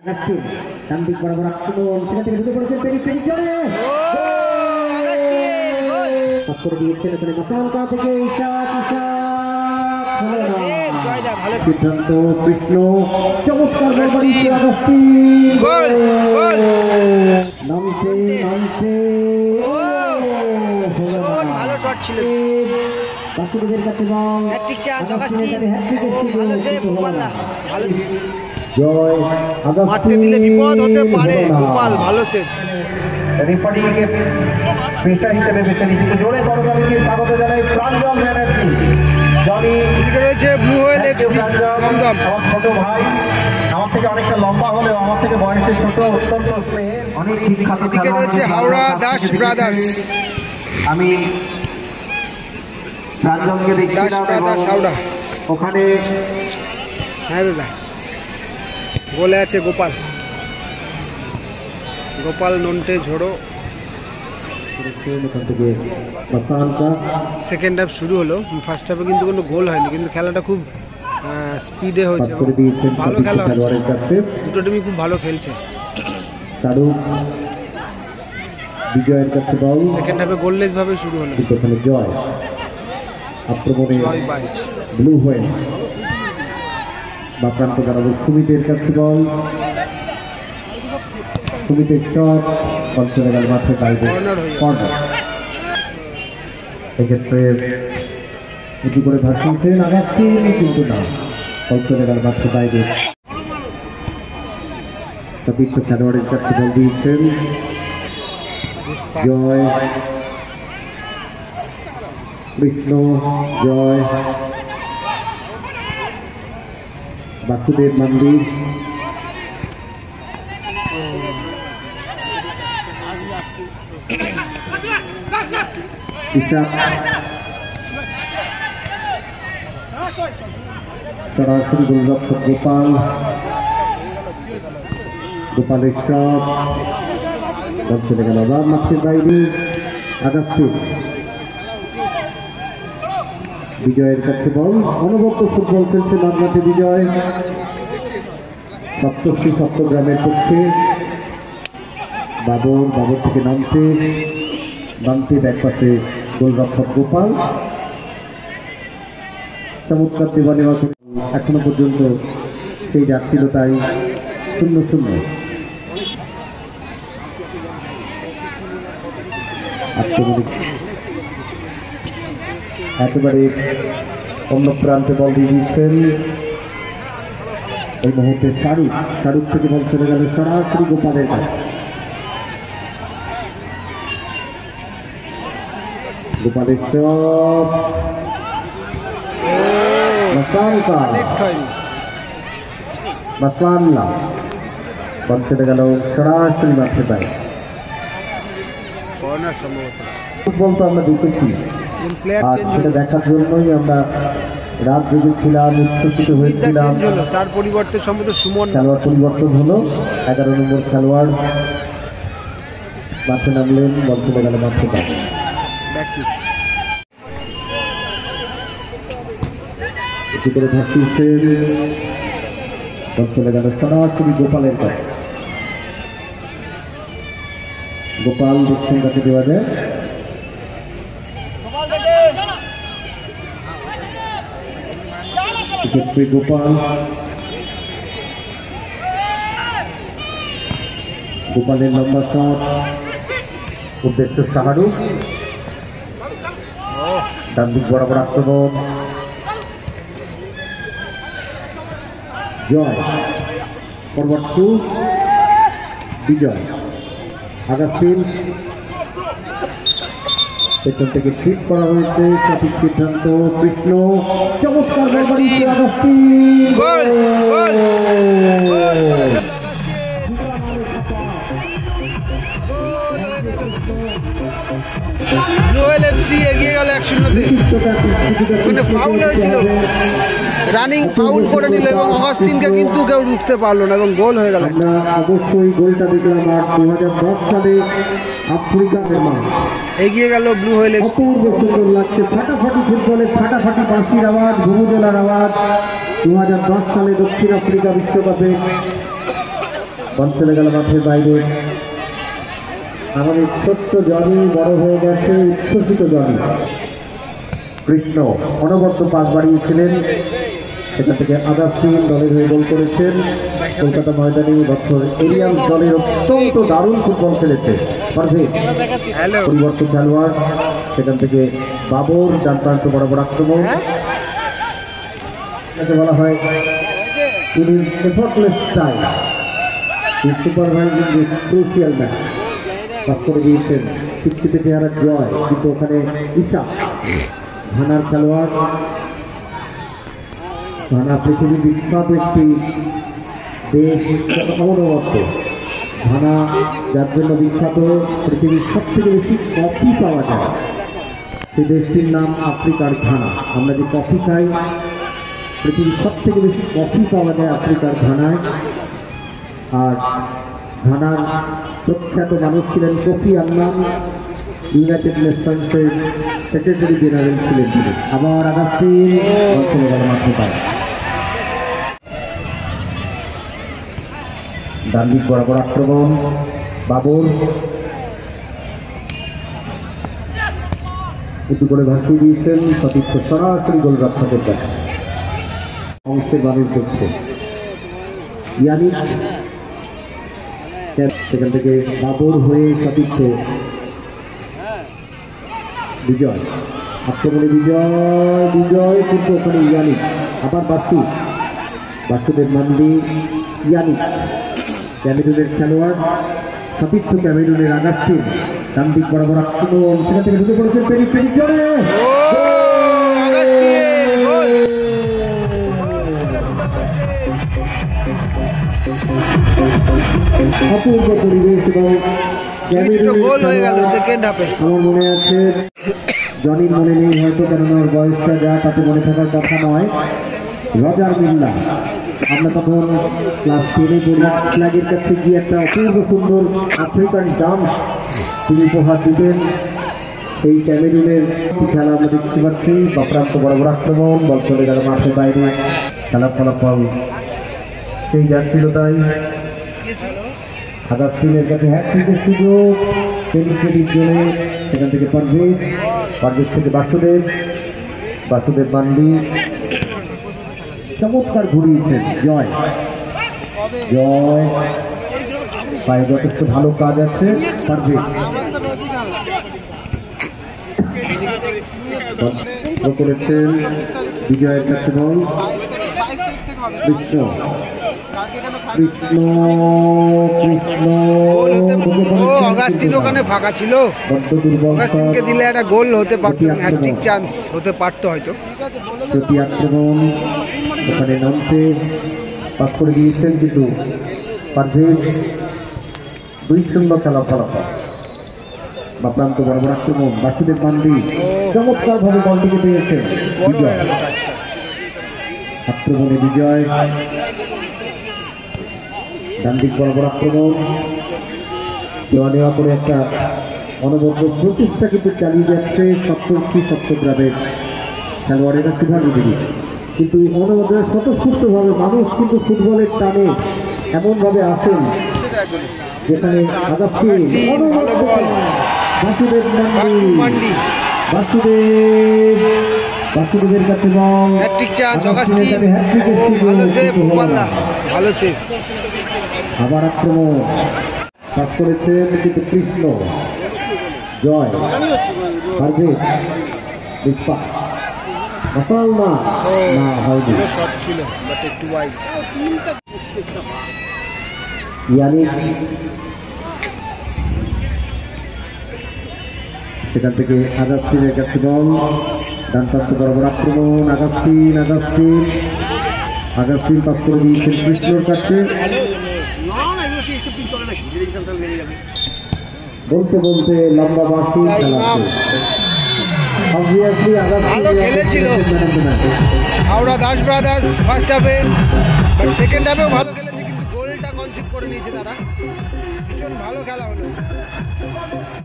Agustin, tampil borak-borak turun, tidak bisa bergerak, pening-pening kali. Agustin, akur di sini terima tanpa pegisah, kisah. Halusip, coy jam, halusip. Sidanto, Vishnu, cukup karena Agustin. Gol, gol. Nampi. Shot, halus shot chilo. Pasti bergerak turun. Hat-trick chance, Agustin. Halusip, bola, halus. Joy Agustin dile bipod hote pare Gopal bhalo se referee ke peta hisebe beche nijeke jore boro dole ke swagoto janai Pranjal Banerjee Johnny dikhe royeche Blue Whale FC Pranjal amar choto bhai amar theke onekta lomba holeo amar theke boyese choto ottonto sneher onek bikhyato dikhe royeche Howrah Das Brothers ami Pranjal ke dekhte Das Brothers Howrah okhane hai dada গোলে আছে গোপাল গোপাল নন্টে ঝড়ো second half শুরু হলো first হাফে কিন্তু কোনো গোল হয়নি কিন্তু খেলাটা খুব স্পিডে হয়েছে ভালো খেলা হয়েছে দুটো টিমই খুব ভালো খেলছে তারু বিজয়ের কাছে বল সেকেন্ড হাফে গোললেস ভাবে শুরু হলো জয় আক্রমণে blue whale Bahkan penggarabu komite basketball, komite shot, konsuler dan matra kayu, corner. Tiket save, itu boleh hasil sen agak tinggi pintu dah, konsuler dan matra kayu. Tapi kecaduan basketball di sen, Joy, Vishnu, Joy. Basudeb Mandi Isap Sarasri Gulzap Gopal Gopal Isap dan sedangkan Azhar Maksud Daini Agustin বিজয়ের কাছে বল অনুগত football খেলছে বাংলাতে বিজয় সপ্তশ্রী সপ্তগ্রামের পক্ষে বাবর বাবর থেকে নামতে ব্যাকপাসে গোলরক্ষক গোপাল চমৎকার দেওয়ালে এখনো পর্যন্ত সেই যাচ্ছিল তাই 0-0 একেবারে অন্য প্রান্তে বল দিয়ে দিচ্ছেন এই মুহূর্তে শাহরুখ থেকে বল চলে গেল সরাসরি গোপালের কাছে গোপালের মাসলানলা বল চলে গেল সরাসরি মাঠে বাইরে ফুটবল তো আমরা দেখেছি সেটা দেখার জন্যই আমরা রাত জেগেছিলাম উচ্ছ্বসিত হয়েছিলাম তার পরিবর্তে সম্ভবত সুমন খেলোয়াড় পরিবর্তন হলো 11 নম্বর খেলোয়াড় মাঠে নামলেন বল চলে গেল মাঠে একটু করে ভাসিয়েছেন বল চলে গেল সরাসরি গোপালের কাছে গোপাল দেখছেন কাছে দেওয়া যায় Jepri Gopal Gopalin lomba shot Uddesh Shahrukh dan di bola-bola sebelum Joy forward to Bijoy Agustin পেছন থেকে ঠিক করা হয়েছে সঠিক সিদ্ধান্ত কৃষ্ণ চমৎকার রানিং ফাউল করে নিল এবং অগাস্টিনকে কিন্তু কেউ রুখতে পারলো না এবং গোল হয়ে গেল অবশ্যই গোলটা দেখলাম আর 2010 সালে আফ্রিকা নির্মাণ এগিয়ে গেল ব্লু হোয়েল এফসি সুন্দর লাগছে ফাটাফাটি ফুটবলে ফাটাফাটি বাঁশির আওয়াজ ঘুমুদোলার আওয়াজ 2010 সালে দক্ষিণ আফ্রিকা বিশ্বকাপে চলে গেল মাঠের বাইরে। আমাদের ছোট্ট জনি বড় হয়ে গেছে উচ্ছ্বসিত জনি। কৃষ্ণ অনবদ্য পাস বাড়িয়েছিলেন, সেটা থেকে আগস্টিন দলের হয়ে গোল করেছেন। কলকাতা ময়দানে বছর এরিয়াল দলের অত্যন্ত দারুণ ফুটবল খেলেছে পরিবর্তন খেলোয়াড়, সেখান থেকে বাবর ডান প্রান্ত বরাবর আক্রমণ বলা হয় তিনি এফর্টলেস স্টাইল সুপারভাইজিং যে ক্রুশিয়াল ম্যাচ পাস করে দিয়েছেন শিক্ষিত চেহারা জয়। কিন্তু ওখানে ইচ্ছা ঘানার খেলোয়াড়, ঘানা পৃথিবীর বিখ্যাত একটি দেশ অনবদ্য, ঘানা যার জন্য বিখ্যাত পৃথিবীর সবথেকে বেশি কফি পাওয়া যায় সেই দেশটির নাম আফ্রিকার ঘানা। আমরা যে কফি খাই পৃথিবীর সবথেকে বেশি কফি পাওয়া যায় আফ্রিকার ঘানায়। আর ঘানার প্রখ্যাত মানুষ ছিলেন কোফি আন্নান, ইউনাইটেড নেশনসের সেক্রেটারি জেনারেল ছিলেন তিনি। আবার আগস্টিন ডান দিক বরাবর আক্রমণ, বাবর উঁচু করে ভাসিয়ে দিয়েছেন সতীর্থ সরাসরি গোল রক্ষকের কাছে। অংশের মানুষ দেখছে সেখান থেকে বাবর হয়ে সতীর্থ বিজয় আক্রমণে বিজয় বিজয় কিন্তু ওখানে ইয়ানিক, আবার বাস্তুদের মান্ডি ইয়ানিক ক্যামেরুনের খেলোয়াড় সতীর্থ ক্যামেরুনের আগস্টিন ডান দিক বরাবর আক্রমণ, সেখান থেকে ঢুকে পড়েছেন পেরি পেরি জয় অপূর্ব পরিবেশ। এবং আমার মনে আছে জনির মনে নেই হয়তো, কারণ ওর বয়সটা যা তাতে মনে থাকার কথা নয়। রজার মিল্লা, আমরা তখন ক্লাস 10-এ ফ্ল্যাগের কাছে গিয়ে একটা অপূর্ব সুন্দর আফ্রিকান ডান্স তিনি উপহার দিতেন। এই ক্যামেরুনের খেলা আমরা দেখতে পাচ্ছি, অপ্রান্ত বড় বড় আক্রমণ, বল চলে গেল মাঠের বাইরে। খেলার ফলাফল সেই জাতীয়তাই আগস্টিনের কাছে হ্যাটট্রিকের সুযোগ, সেখান থেকে পারভেজ, পারভেজ থেকে বাসুদেব, বাসুদেব মান্ডি চমৎকার ঘুরিয়েছেন জয়। জয় পায়ে যথেষ্ট ভালো কাজ আছে, পারভেজ করেছেন বিজয়ের কাছে বল। আগস্টিন ওখানে ফাঁকা ছিল, আগস্টিনকে দিলে একটা গোল হতে পারতো, হ্যাটট্রিক চান্স হতে পারতো হয়তো। প্রতি আক্রমণ ওখানে নামতে পাস করে দিয়েছেন কিন্তু পারভেজ ২-০ খেলা ফলাফল। বা প্রান্ত বরাবর আক্রমণ, বাসুদেব মান্ডি চমৎকার ভাবে বলটিকে পেয়েছেন আক্রমণে বিজয়। ডান দিক বরাবর আক্রমণ, দেওয়া নেওয়া করে একটা অনবদ্য প্রচেষ্টা কিন্তু চালিয়ে যাচ্ছে চট্টগ্রামের খেলোয়াড়েরা। কিন্তু অনবদ্য স্বতঃস্ফূর্তভাবে মানুষ কিন্তু ফুটবলের টানে এমনভাবে আসেন যেখানে বাসুদেবের কাছে আবার আক্রমণ পাস করেছেন কিন্তু কৃষ্ণ জয় পারভেজ সেখান থেকে আগস্টিনের কাছে বল ডান প্রান্ত বরাবর আক্রমণ, আগস্টিন আগস্টিন আগস্টিন পাস করে দিয়েছেন কৃষ্ণর কাছে। বলতে বলতে লম্বা বাসি খেলেছিল হাওড়া দাস ব্রাদার্স ফার্স্ট হাফে, সেকেন্ড হাফেও ভালো খেলেছে কিন্তু গোলটা কনসিভ করে নিয়েছে তারা। ভীষণ ভালো খেলা হলো।